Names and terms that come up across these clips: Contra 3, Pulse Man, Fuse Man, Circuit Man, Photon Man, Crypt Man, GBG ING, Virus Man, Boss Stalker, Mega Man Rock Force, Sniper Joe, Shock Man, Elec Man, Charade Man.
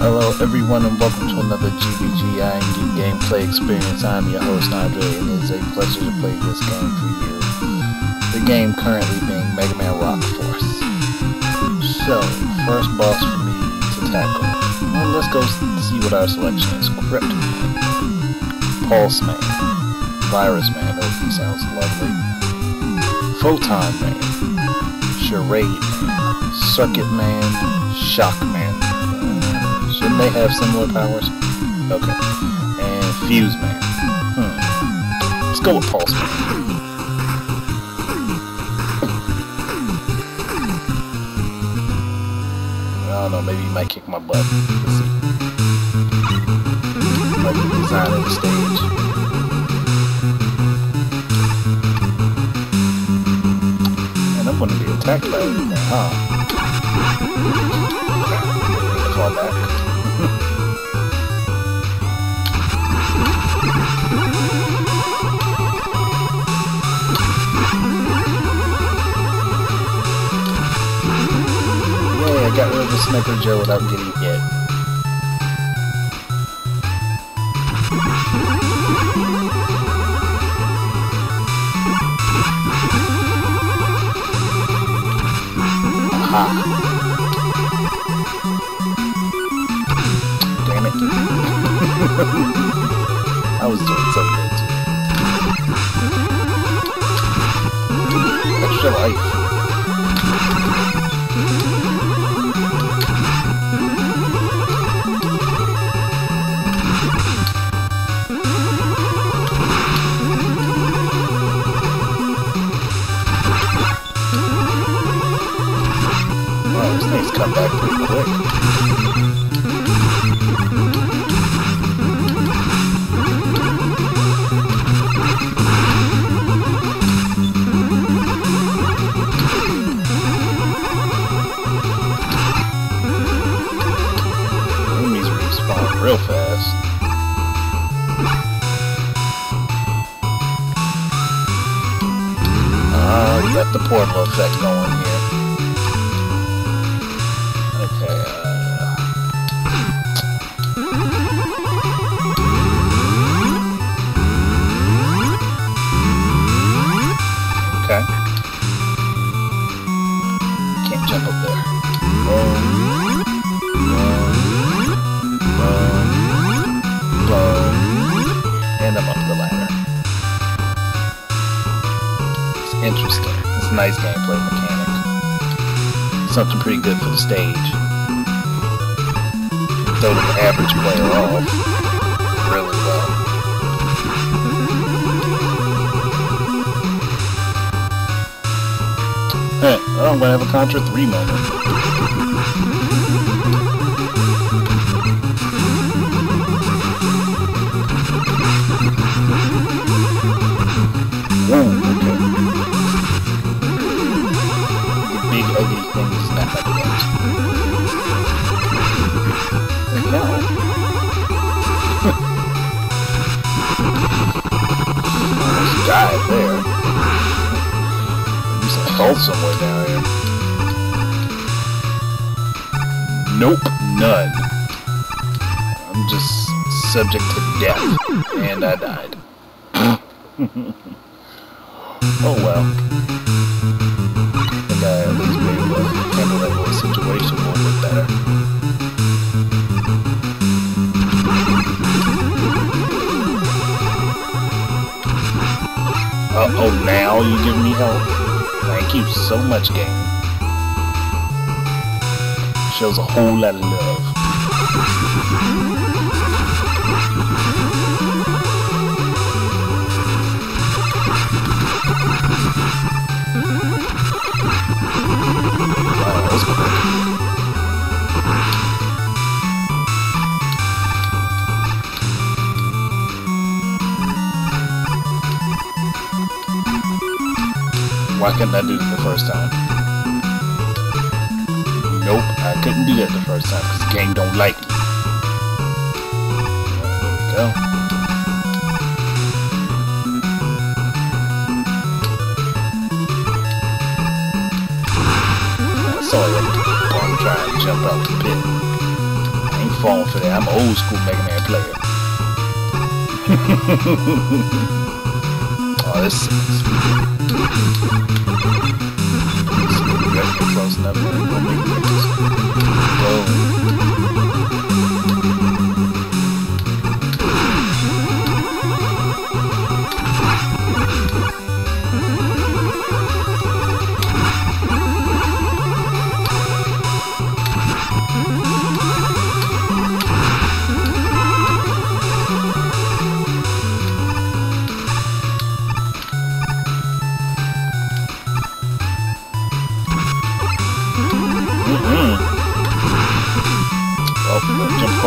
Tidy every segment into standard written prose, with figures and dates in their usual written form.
Hello everyone and welcome to another GBG ING gameplay experience. I'm your host Andre and it is a pleasure to play this game for you. The game currently being Mega Man Rock Force. So, first boss for me to tackle. Well, let's go see what our selection is. Crypt Man, Pulse Man, Virus Man, OP sounds lovely, Photon Man, Charade Man, Circuit Man, Shock Man. Shouldn't they have similar powers? Okay. And Fuse Man. Let's go with Pulse Man. I don't know, maybe he might kick my butt. Let's see. Like the design of the stage. And I'm gonna be attacked by him now, huh? Fall back. I got rid of the Sniper Joe without getting hit. Aha! Damn it. I was doing so good too. Extra life. Come back pretty quick. Enemies respawn real fast. Ah, you got the portal effect going here. Interesting. It's a nice gameplay mechanic. Something pretty good for the stage. Throw the average player off really well. Hey, well, I'm gonna have a Contra 3 moment. Whoa. Died there. There's some health somewhere down here. Nope, none. I'm just subject to death, and I died. Oh well. I think I at least made able to handle that little situation a little bit better. Oh, now you give me help? Thank you so much, game. Shows a whole lot of love. Wow, that was why couldn't I do it the first time? I couldn't do that the first time because the game don't like it. There we go. I saw that bum try and jump out the pit. I ain't falling for that. I'm an old school Mega Man player. Oh, this sucks. Close enough. Go.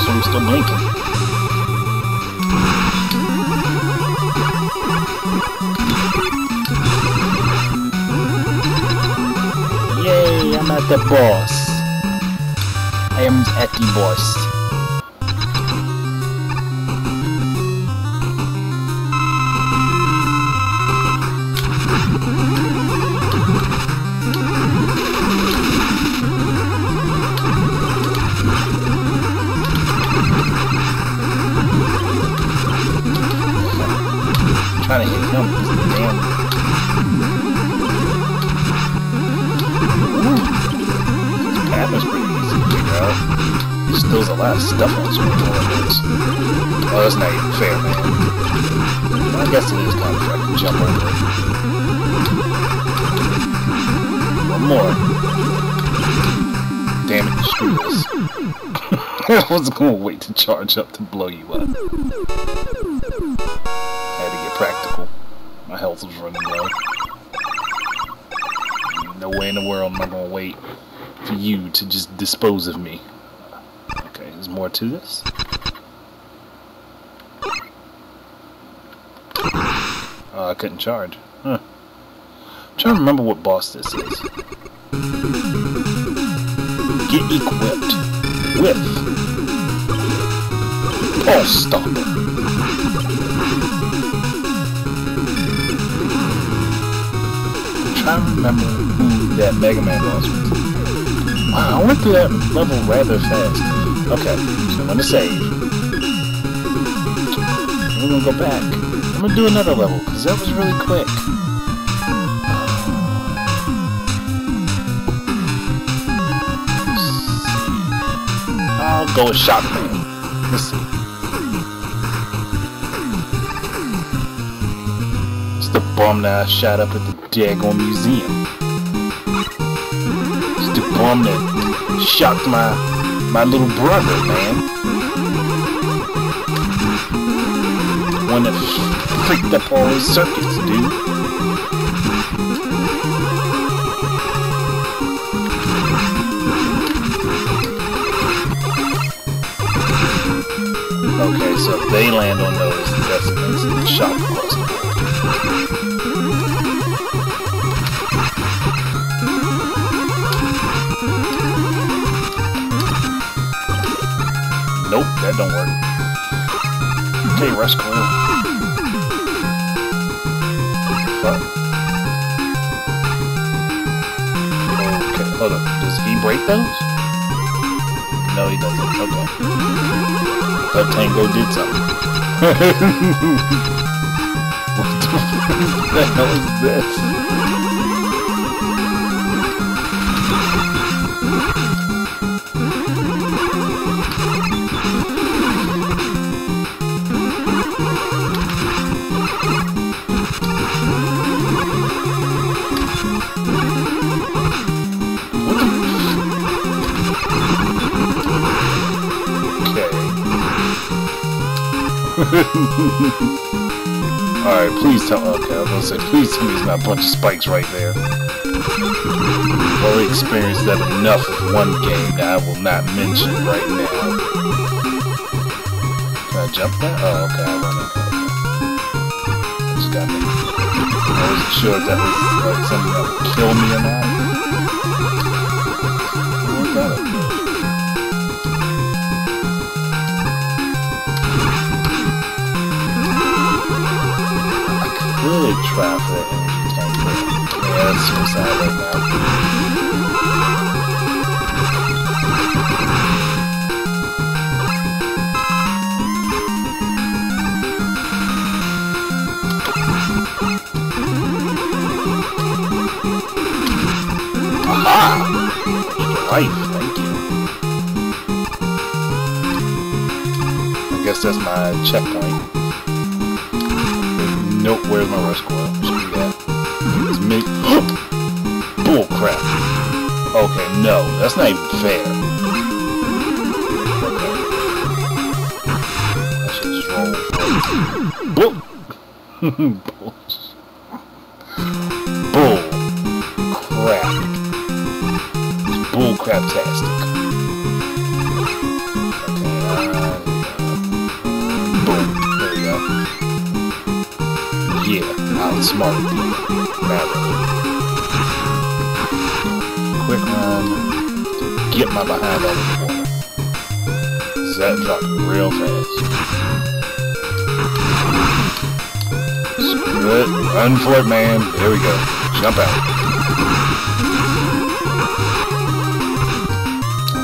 I'm still blinking. Yay, I'm at the boss. I am at the boss. Trying to hit him. Damn. That was pretty easy to figure out. There's still a lot of stuff on screen. Oh, that's not even fair, man. Well, I guess it is kind of fair. I can jump over it. One more. Damn it, screw this. I wasn't going to wait to charge up to blow you up. Practical. My health was running low. No way in the world am I gonna wait for you to just dispose of me. Okay, there's more to this. I couldn't charge. Huh. I'm trying to remember what boss this is. Get equipped with Boss Stalker. I remember who that Mega Man was. Wow, I went through that level rather fast. Okay, so I'm gonna save. We're gonna go back. I'm gonna do another level, because that was really quick. I'll go with Shock Man. Let's see. It's the bomb that I shot up at the daggone museum. It's the bomb that shocked my little brother, man. One that freaked up all his circuits, dude. Okay, so if they land on those, that's the shock possible. Nope, that don't work. Okay, rush coil. Fuck. Okay, hold up. Does he break those? No, he doesn't. Okay. That tango did something. What the hell is this? Alright, please tell me. Okay, I was gonna say, please tell me there's not a bunch of spikes right there. I've already experienced that enough with one game that I will not mention right now. Can I jump that? Oh, okay, I run it. I just got me. I wasn't sure if that was like something that would kill me or not. Oh, I got it. laugh at it. Yeah, it's suicide right now. Aha! Life, thank you. I guess that's my checkpoint. Nope, where's my rush coil? Screw that. It's me. Bull crap. Okay, no, that's not even fair. Okay. I should just roll with Bull! Bulls. Bull crap. It's bull crap-tastic. Okay, boom. There we go. Yeah, outsmarted me. Really. Quick run. Get my behind out of the corner. That dropped real fast. Split. Run for it, man. There we go. Jump out.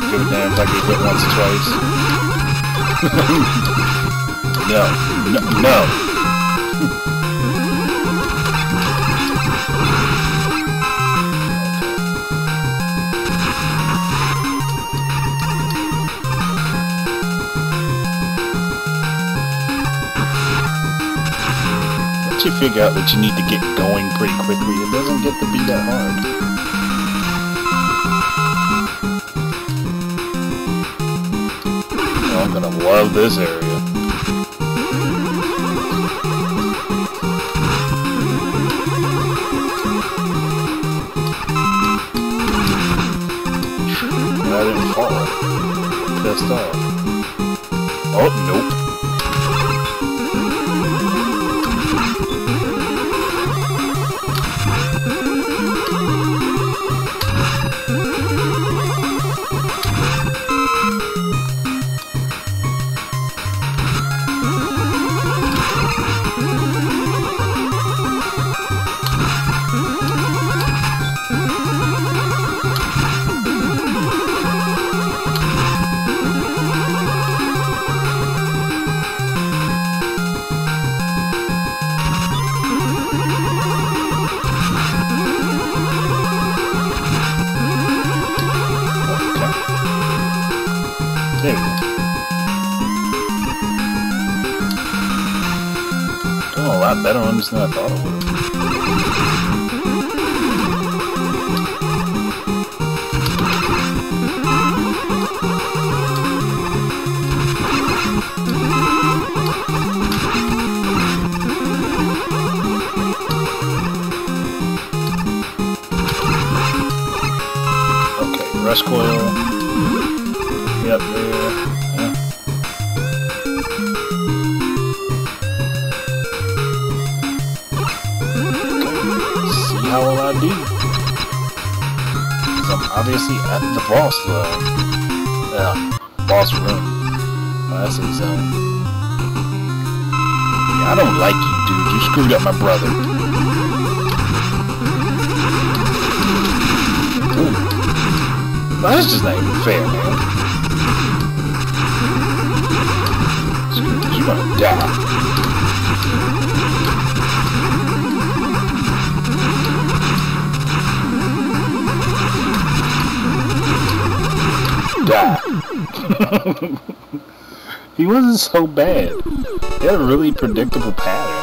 I'll give a damn if I get hit once or twice. No. No. No. You figure out that you need to get going pretty quickly. It doesn't get to be that hard. Oh, I'm gonna love this area. And I didn't fall. I'm pissed off. Oh, nope. Better on this than I thought it would. Okay, rush coil. Yep, there. Yeah. How will I do? Because I'm obviously at the boss level. Yeah, boss room. I say so. Yeah, I don't like you, dude. You screwed up my brother. Ooh. That's just not even fair, man. You're gonna die. Die. He wasn't so bad. He had a really predictable pattern.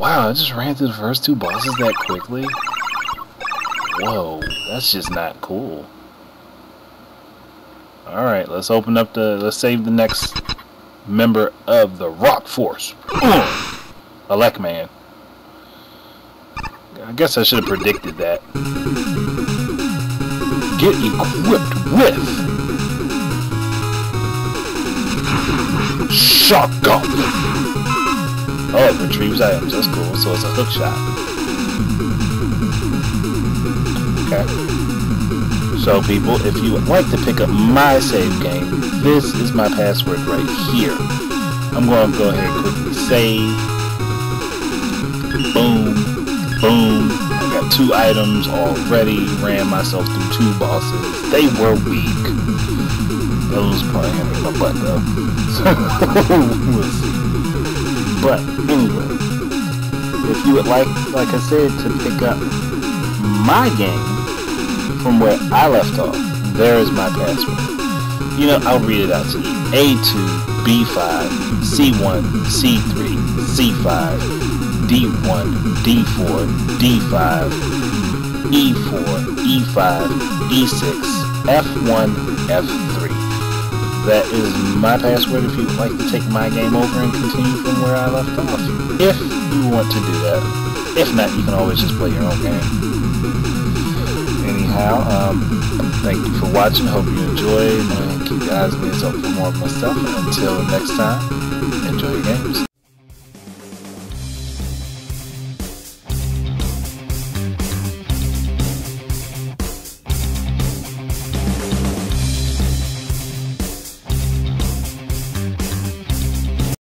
Wow, I just ran through the first two bosses that quickly? Whoa, that's just not cool. Alright, let's open up the... Let's save the next member of the Rock Force. Elec Man. I guess I should have predicted that. Get equipped with Shock Gauntlet. Oh, it retrieves items. That's cool. So it's a hook shot. Okay. So, people, if you would like to pick up my save game, this is my password right here. I'm going to go ahead and quickly save. Boom. Boom. I got 2 items already. Ran myself through 2 bosses. They were weak. Those probably hammered my butt though. So we'll see. But anyway, if you would like I said, to pick up my game from where I left off, there is my password. You know, I'll read it out to you. A2, B5, C1, C3, C5, D1, D4, D5, E4, E5, E6, F1, F3. That is my password if you would like to take my game over and continue from where I left off. If you want to do that. If not, you can always just play your own game. Anyhow, thank you for watching. Hope you enjoyed. And keep your eyes and ears open for more of my stuff. Until next time, enjoy your games.